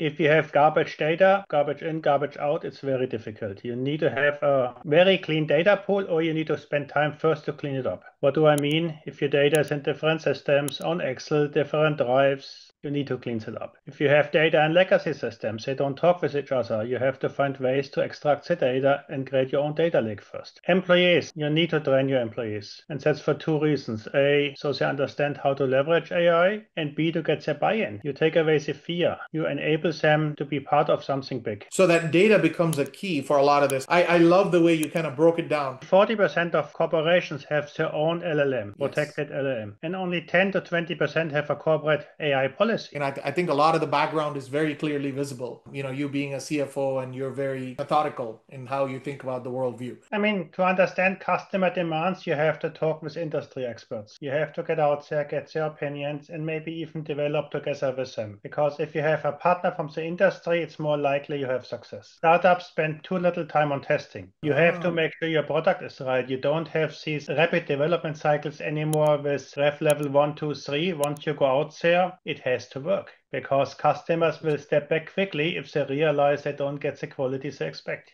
If you have garbage data, garbage in, garbage out, it's very difficult. You need to have a very clean data pool, or you need to spend time first to clean it up. What do I mean? If your data is in different systems, on Excel, different drives, you need to clean it up. If you have data in legacy systems, they don't talk with each other. You have to find ways to extract the data and create your own data lake first. Employees, you need to train your employees. And that's for two reasons. A, so they understand how to leverage AI, and B, to get their buy-in. You take away the fear. You enable them to be part of something big. So that data becomes a key for a lot of this. I love the way you kind of broke it down. 40% of corporations have their own LLM, protected LLM. And only 10 to 20% have a corporate AI policy. And I think a lot of the background is very clearly visible. You know, you being a CFO, and you're very methodical in how you think about the worldview. I mean, to understand customer demands, you have to talk with industry experts. You have to get out there, get their opinions, and maybe even develop together with them. Because if you have a partner from the industry, it's more likely you have success. Startups spend too little time on testing. You have to make sure your product is right. You don't have these rapid development cycles anymore with ref level 1, 2, 3. Once you go out there, it has to work, because customers will step back quickly if they realize they don't get the quality they expect.